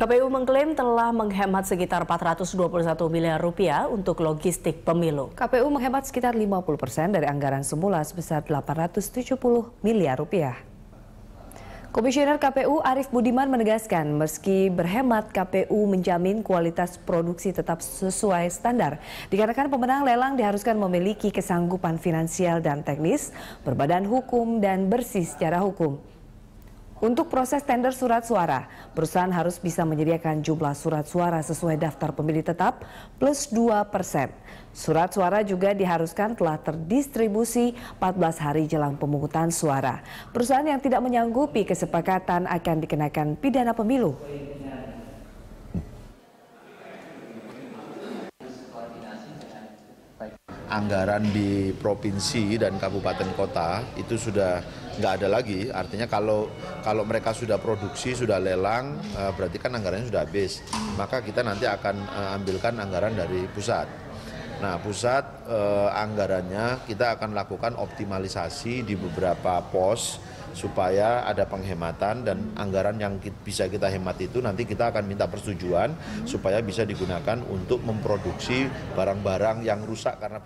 KPU mengklaim telah menghemat sekitar Rp421 miliar untuk logistik pemilu. KPU menghemat sekitar 50% dari anggaran semula sebesar Rp870 miliar. Komisioner KPU Arief Budiman menegaskan, meski berhemat, KPU menjamin kualitas produksi tetap sesuai standar. Dikarenakan pemenang lelang diharuskan memiliki kesanggupan finansial dan teknis, berbadan hukum dan bersih secara hukum. Untuk proses tender surat suara, perusahaan harus bisa menyediakan jumlah surat suara sesuai daftar pemilih tetap plus 2%. Surat suara juga diharuskan telah terdistribusi 14 hari jelang pemungutan suara. Perusahaan yang tidak menyanggupi kesepakatan akan dikenakan pidana pemilu. Anggaran di provinsi dan kabupaten kota itu sudah nggak ada lagi. Artinya kalau mereka sudah produksi, sudah lelang, berarti kan anggarannya sudah habis. Maka kita nanti akan ambilkan anggaran dari pusat. Nah, pusat anggarannya kita akan lakukan optimalisasi di beberapa pos supaya ada penghematan, dan anggaran yang bisa kita hemat itu nanti kita akan minta persetujuan supaya bisa digunakan untuk memproduksi barang-barang yang rusak karena